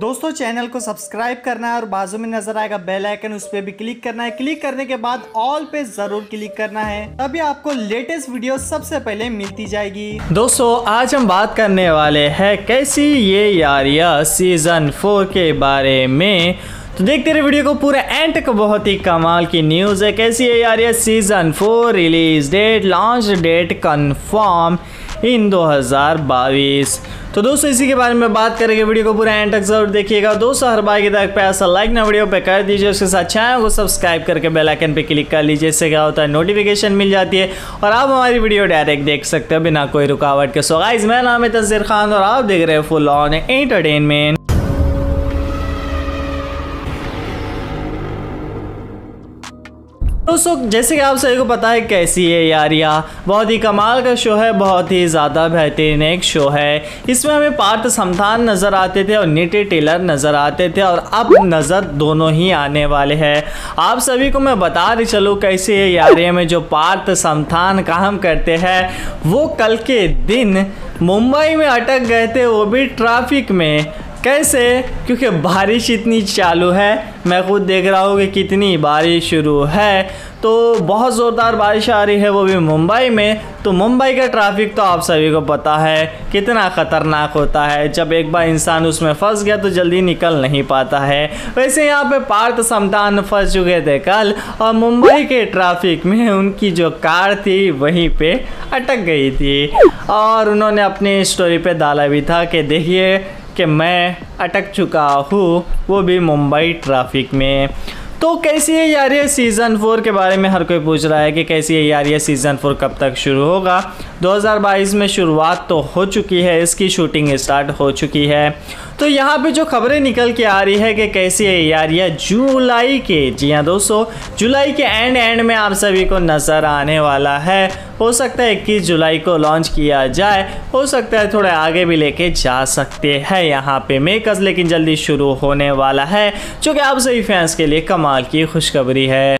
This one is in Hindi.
दोस्तों चैनल को सब्सक्राइब करना है और बाजू में नजर आएगा बेल आइकन, उस पर भी क्लिक करना है। क्लिक करने के बाद ऑल पे जरूर क्लिक करना है, तभी आपको लेटेस्ट वीडियो सबसे पहले मिलती जाएगी। दोस्तों आज हम बात करने वाले हैं कैसी ये यारियां सीजन 4 के बारे में, तो देखते रहे वीडियो को पूरा एंड तक। बहुत ही कमाल की न्यूज है। कैसी है Yaariyan season 4 release date, launch date confirm in 2022। तो दोस्तों इसी के बारे में बात करेंगे, वीडियो को पूरा एंड तक जरूर देखिएगा। दोस्तों हर बार की तरह पैसा लाइक ना वीडियो पे कर दीजिए, उसके साथ चैनल को सब्सक्राइब करके बेल आइकन पे क्लिक कर लीजिए। इससे क्या होता है, नोटिफिकेशन मिल जाती है और आप हमारी वीडियो डायरेक्ट देख सकते हो बिना कोई रुकावट के। सो गाइस मेरा नाम है तंजीर खान और आप देख रहे हो फुल ऑन एंटरटेनमेंट। दोस्तों जैसे कि आप सभी को पता है कैसी है यारियां बहुत ही कमाल का शो है, बहुत ही ज़्यादा बेहतरीन एक शो है। इसमें हमें पार्थ समथान नज़र आते थे और निटी टेलर नज़र आते थे और अब नज़र दोनों ही आने वाले हैं। आप सभी को मैं बता रही चलूँ कैसी है यारियां में जो पार्थ समथान काम करते हैं वो कल के दिन मुंबई में अटक गए थे, वो भी ट्रैफिक में। कैसे? क्योंकि बारिश इतनी चालू है, मैं खुद देख रहा हूँ कि कितनी बारिश शुरू है, तो बहुत ज़ोरदार बारिश आ रही है वो भी मुंबई में। तो मुंबई का ट्रैफिक तो आप सभी को पता है कितना ख़तरनाक होता है, जब एक बार इंसान उसमें फंस गया तो जल्दी निकल नहीं पाता है। वैसे यहाँ पे पार्थ समथान फंस चुके थे कल और मुंबई के ट्रैफिक में उनकी जो कार थी वहीं पे अटक गई थी और उन्होंने अपनी स्टोरी पर डाला भी था कि देखिए कि मैं अटक चुका हूँ, वो भी मुंबई ट्रैफिक में। तो कैसी है यारियां सीजन 4 के बारे में हर कोई पूछ रहा है कि कैसी है यारियां सीजन 4 कब तक शुरू होगा। 2022 में शुरुआत तो हो चुकी है, इसकी शूटिंग स्टार्ट हो चुकी है। तो यहाँ पे जो खबरें निकल के आ रही है कि कैसी है यारियां जुलाई के, जी हाँ दोस्तों जुलाई के एंड में आप सभी को नज़र आने वाला है। हो सकता है 21 जुलाई को लॉन्च किया जाए, हो सकता है थोड़ा आगे भी लेके जा सकते हैं यहाँ पे मेकर्स, लेकिन जल्दी शुरू होने वाला है जो कि आप सभी फैंस के लिए कमाल की खुशखबरी है।